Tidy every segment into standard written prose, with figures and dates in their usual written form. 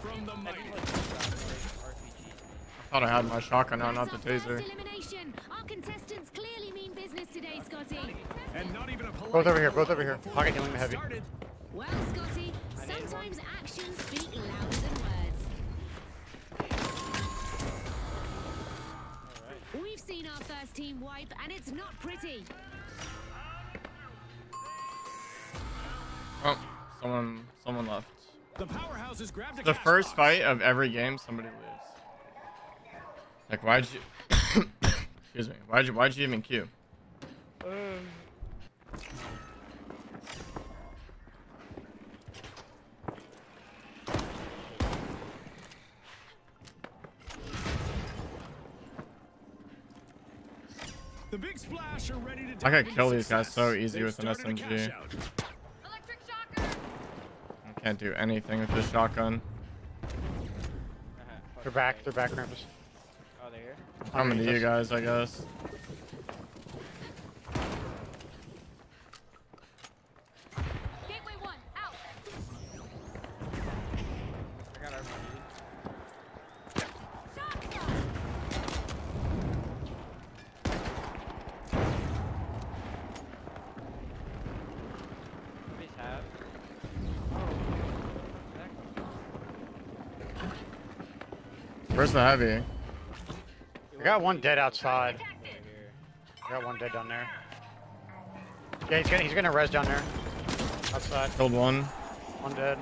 from the mighty. I thought I had my shotgun on, not the taser. Our contestants clearly mean business today, Scotty. And not even a polite. Both over here, both over here. Pocket healing the heavy. Well, Scotty, sometimes actions speak louder than words. Right. We've seen our first team wipe, and it's not pretty. Oh, someone left. The powerhouses grabbed the first box. Fight of every game. Somebody lives. Like, why'd you? Excuse me. Why'd you even queue? The big splash are ready to. I could kill these guys so easy with an SMG. I can't do anything with this shotgun. They're back, Krampus. Oh, they're here? I'm into you guys, I guess. Gateway 1, out! I got RPG. Where's the heavy? I got one dead outside. I got one dead down there. Yeah, he's gonna res down there. Outside. Killed one. One dead.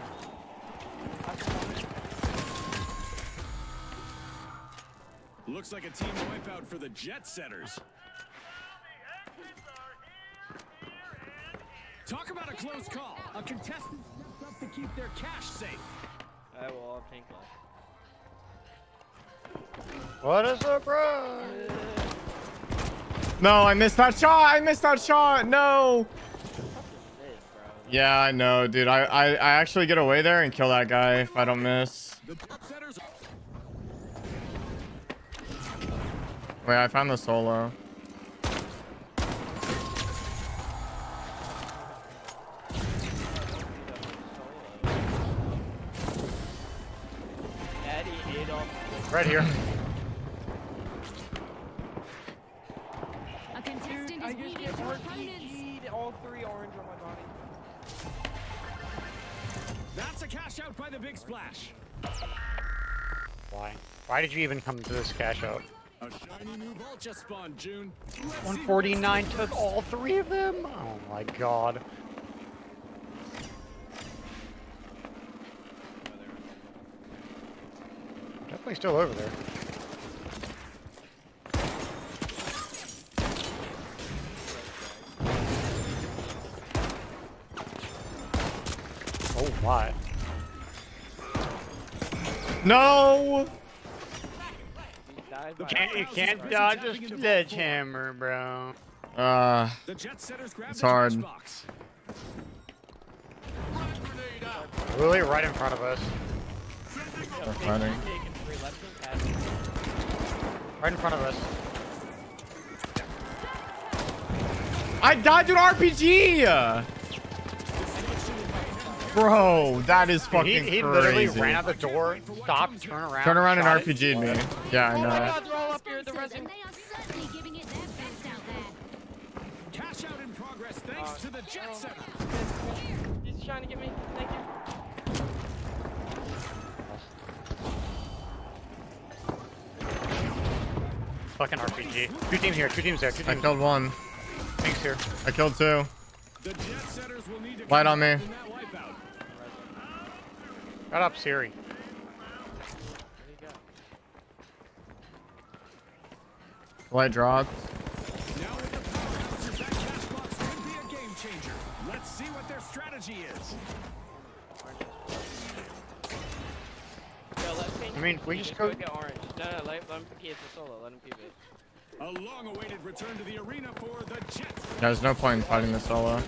Looks like a team wipeout for the jet setters. Talk about a close call. A contestant stepped up to keep their cash safe. I will all pink off. What a surprise! No, I missed that shot. I missed that shot. No. Yeah, I know, dude. I actually get away there and kill that guy if I don't miss. Wait, I found the solo. Right here. A contestant is needed for opponents. All three orange on my body. That's a cash out by the big splash. Why? Why did you even come to this cash out? A shiny new ball just spawned, June. 149 took all three of them. Oh my god. Definitely still over there. Oh my. No! You can't dodge a sledgehammer, bro. It's hard. Really right in front of us. They're fighting. Right in front of us. I died to an RPG! Bro, that is fucking crazy. He literally ran out the door, stopped, turned around. Turn around and RPG'd me. Yeah, I know. Oh my God, they're all up here. They're resting. They are certainly giving it their best out there. Cash out in progress thanks to the jet set. He's trying to get me. Thank you. Fucking RPG. Two teams here. Two teams there. Two teams. I killed one. Thanks here. I killed two. Light on me. Got up, Siri. Light dropped. Now with the powerhouse, that cash box could be a game changer. Let's see what their strategy is. I mean, we just go get orange. No, let him keep it solo. Let him keep it. A long-awaited return to the arena for the Jets. There's no point in fighting the solo.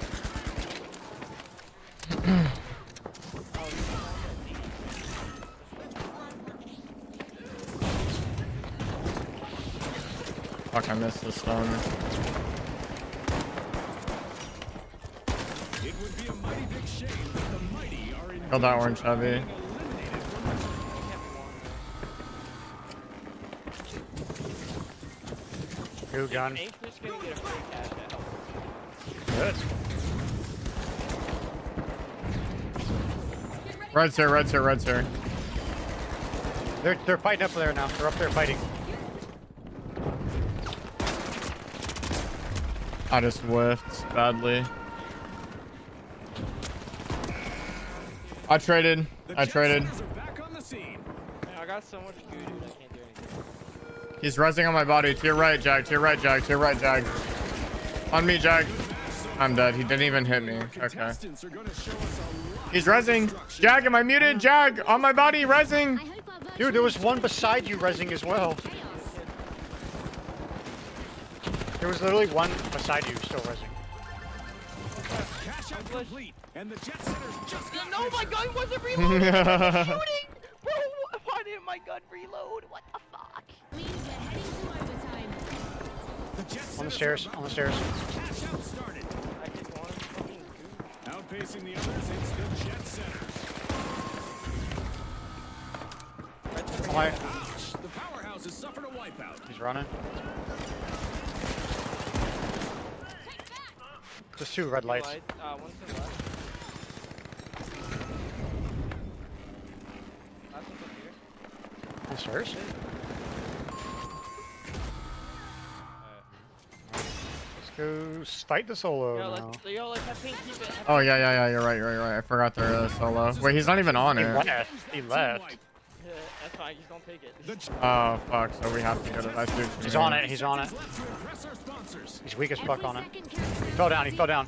Fuck! I missed the stun. It would be a mighty big shame that the mighty are in. Killed that orange heavy. New gun. Anchor's gonna get a free cash to help. Good. Red's here, red's here, red's here. They're fighting up there now. They're up there fighting. I just whiffed badly. I traded. I got so much good, I can't do anything. He's resting on my body. To your right, Jag. To your right, Jag. To your right, Jag. On me, Jag. I'm dead. He didn't even hit me. Okay. He's resing. Jag, am I muted? Jag, on my body, resing. Dude, there was one beside you resing as well. There was literally one beside you still resing. Cash out complete, and the jet center's just got no, my gun wasn't reloading. Shooting, bro. Why didn't my gun reload? What the fuck? On the stairs. On the stairs. Cash out started. I just want to fucking go. Outpacing the others, it's the jet center. Why? The powerhouse has suffered a wipeout. He's running. Just two red lights. One's to the left. Last one's up here. On stairs? Let's go fight the solo. Yo, let's have Pink keep it. Oh, yeah. You're right. I forgot they're solo. Wait, he's not even on it. He left. Yeah, that's fine. He's gonna take it. Oh, fuck. So we have to go to that dude. He's on it. He's on it. He's weak as fuck on it. He fell down. He fell down.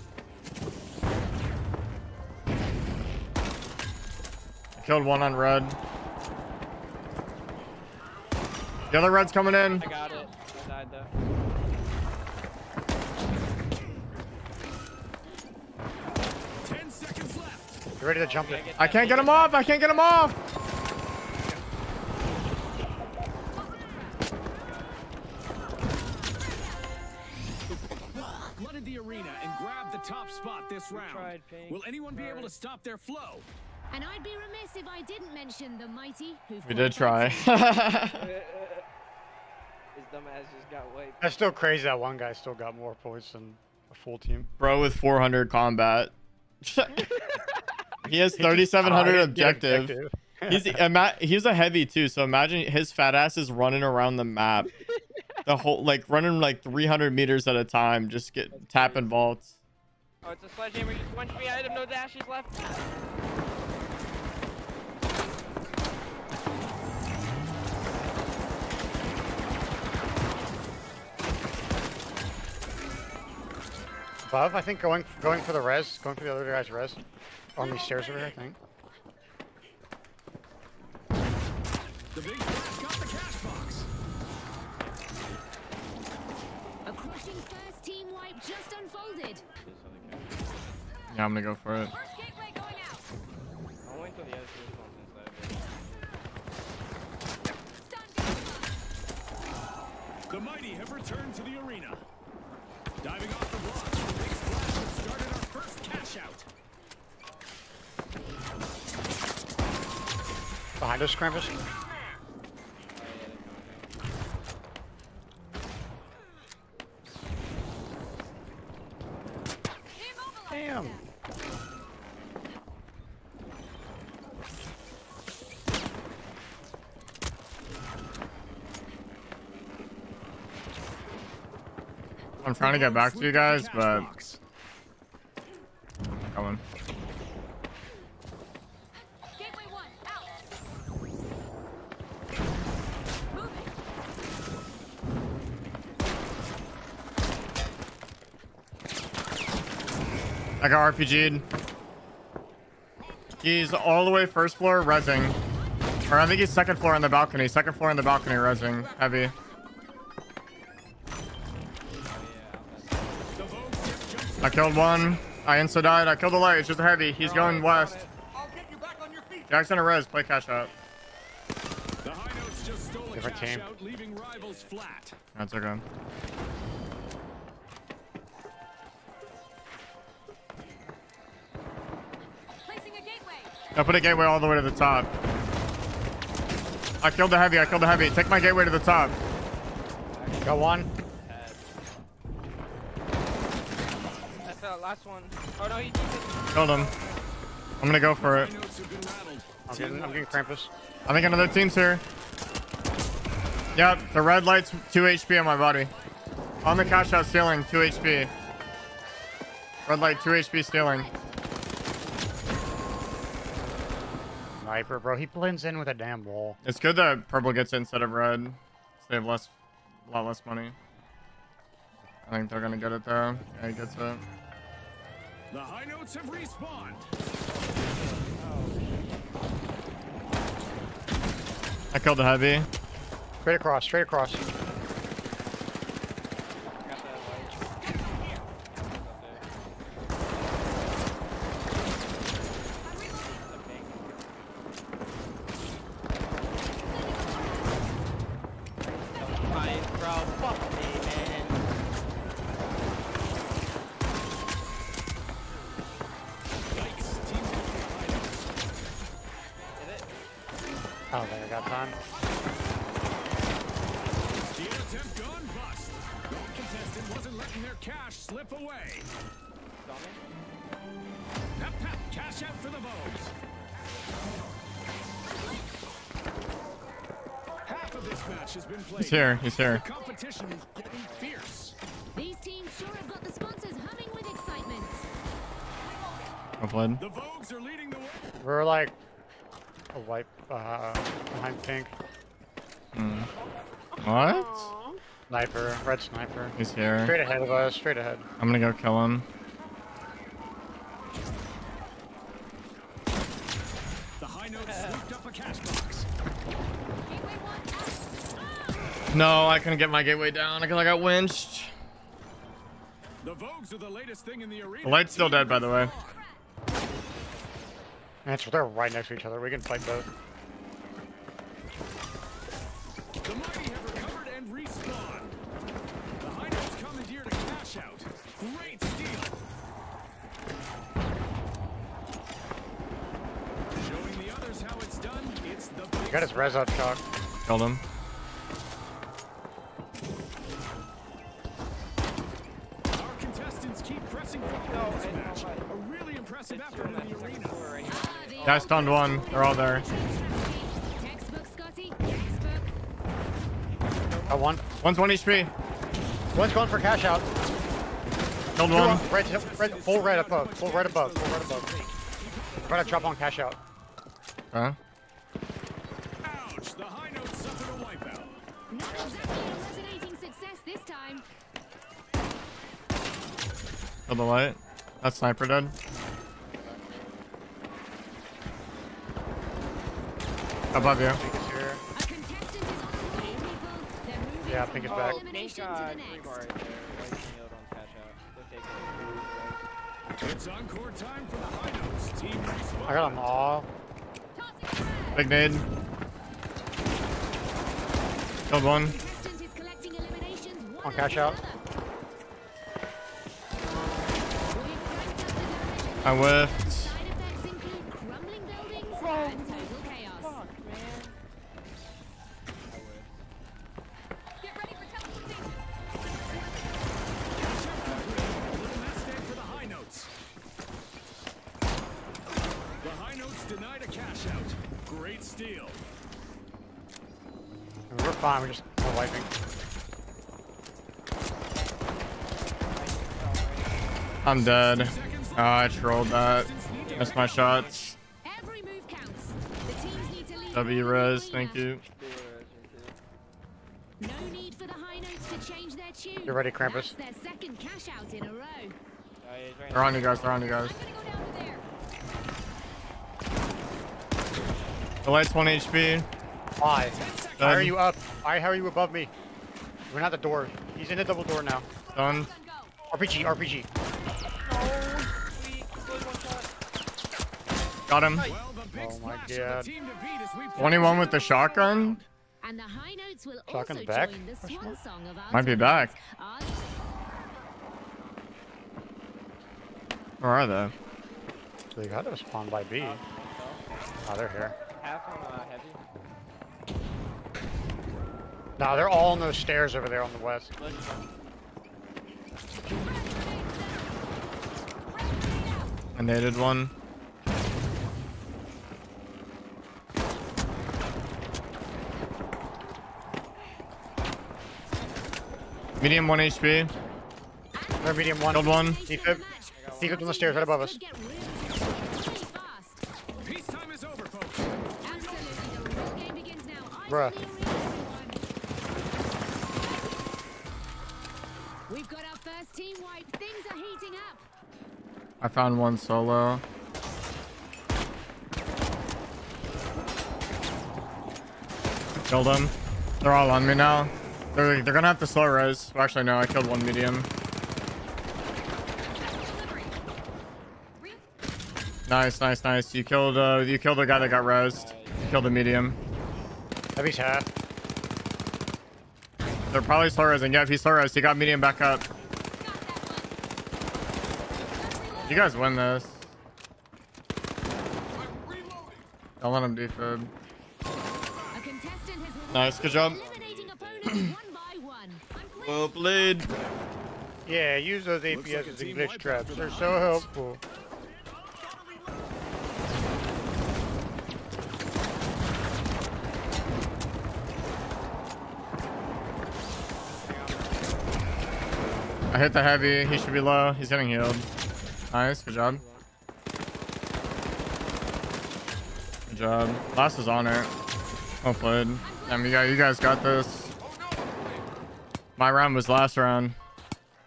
I killed one on red. The other red's coming in. I got it. I died though. You ready to jump it? I can't get him off. I can't get him off. Top spot this round. Will anyone be able to stop their flow? And I'd be remiss if I didn't mention the mighty who we did try. His dumbass just got wiped. That's still crazy that one guy still got more points than a full team. Bro with 400 combat. He has 3,700 objective. He's a heavy too, so imagine his fat ass is running around the map. The whole running 300 meters at a time, just tapping vaults. Oh, it's a sledgehammer. You punch me, I have no dashes left. Above, I think going for the res, going for the other guy's res. On these stairs over here, I think. The big cash got the cash box. A crushing first team wipe just unfolded. Yeah, I'm gonna go for it. The mighty have returned to the arena. Diving off the blocks, the big splash has started our first cash out. Behind us, Krampus. Damn. I'm trying to get back to you guys, but come on. I got RPG'd. He's all the way first floor resing. Or I think he's second floor on the balcony. Second floor on the balcony resing. Heavy. I killed one. I insta died. I killed the light. It's just heavy. He's going west. Jackson or res. Play cash out. Different team. That's okay. I put a gateway all the way to the top. I killed the heavy. Take my gateway to the top. Got one. Last one. Oh no, he killed him. I'm gonna go for it. I'm getting Krampus. I think another team's here. Yep, the red light's 2 HP on my body. On the cash out ceiling, 2 HP. Red light, 2 HP stealing. Sniper, bro. He blends in with a damn wall. It's good that purple gets in instead of red. So they have less, a lot less money. I think they're gonna get it though. Yeah, he gets it. The high notes have respawned. I killed the heavy. Straight across, straight across. I don't think I got time. The attempt gone bust. Gold contestant wasn't letting their cash slip away. Pep, pep, cash out for the Vogues. Half of this match has been played. He's here. He's here. The competition is getting fierce. These teams sure have got the sponsors humming with excitement. I'm playing. The Vogues are leading the way. We're like. A wipe behind pink. Mm. What? Aww. Sniper, red sniper. He's here. Straight ahead of us, straight ahead. I'm gonna go kill him. The high note scooped up a cash box. No, I couldn't get my gateway down because I got winched. The Vogues are the latest thing in the arena. The light's still dead, by the way. They're right next to each other. We can fight both. The mighty have recovered and respawned. The hideouts commandeered a cash out. Great steal. Showing the others how it's done. It's the best. He got his res up, Shock. Killed him. Our contestants keep pressing forward in this match. A really impressive effort in the arena. I stunned one. They're all there. One's 1 HP. One's going for cash out. Killed one. Full right above. Full right above. Full right above. Try to chop on cash out. Huh? Ouch! The high note suffered a wipeout. Resonating success this time. Killed the light. That sniper dead. Above you. Yeah, I think it's back. I got them all. Big nade. Killed one. On cash out. I whiffed. We're fine, we're just wiping. I'm dead. Oh, I trolled that. Missed my shots. Every move counts. The teams need to leave. W res, thank you. No need for the high notes to change their tune. You're ready, Krampus. Their second cash out in a row. They're on you guys, they're on you guys. The light's 1 HP. Why? Why are you up? Why are you above me? We're not the door. He's in the double door now. Done. RPG, RPG. Oh, sweet. Got him. Oh my god. 21 with the shotgun? And the high notes will shotgun's also back? Might be back. Where are they? They got to spawn by B. Oh, they're here. Nah, they're all on those stairs over there on the west. I needed one. Medium 1 HP. Another medium 1. Killed one. Secret. Secret's on the stairs right above us. Bruh. We've got our first team wipe. Things are heating up. I found one solo. Killed them. They're all on me now. They're gonna have to slow res. Well, actually, no, I killed one medium. Nice, nice, nice. You killed the guy that got resed. You killed the medium. Heavy's half. They're probably slow resing. Yeah, if he slow res, he got medium back up. You guys win this. Don't let him defib. Nice, good job. Well played. Yeah, use those APS like as English traps. They're so helpful. I hit the heavy. He should be low. He's getting healed. Nice, good job. Good job. Last is on it. Well played. Damn, you guys got this. My round was last round.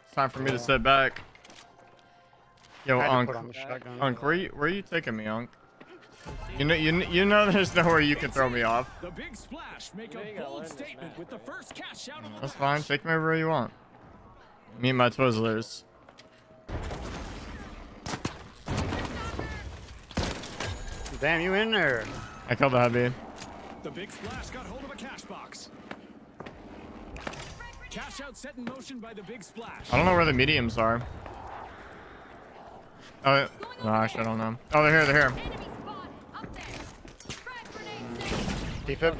It's time for me to sit back. Yo, Onk, where are you taking me, Onk? You know, there's nowhere you can throw me off. The big splash, make a bold statement with the first cash out of the That's fine. Take me wherever you want. Me and my Twizzlers. Damn, you in there? I killed the heavy. The big splash got hold of a cash box. Cash out set in motion by the big splash. I don't know where the mediums are. Oh, no, actually, I don't know. Oh, they're here. They're here. Defib.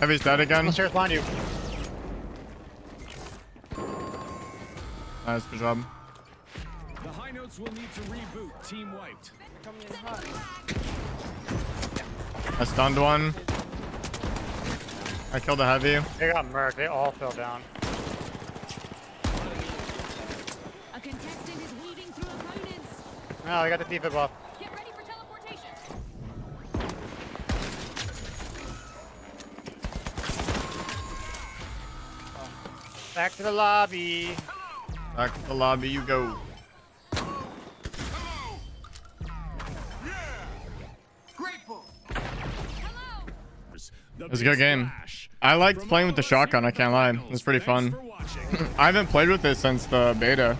Heavy's dead again. Let's find you. Nice, good job. The high notes will need to reboot. Team wiped. I stunned one. I killed a heavy. They got murked. They all fell down. A contestant is weaving through opponents. No, I got the defib buff. Get ready for teleportation. Back to the lobby. Back to the lobby you go. It was a good game. I liked playing with the shotgun, I can't lie. It was pretty fun. I haven't played with it since the beta.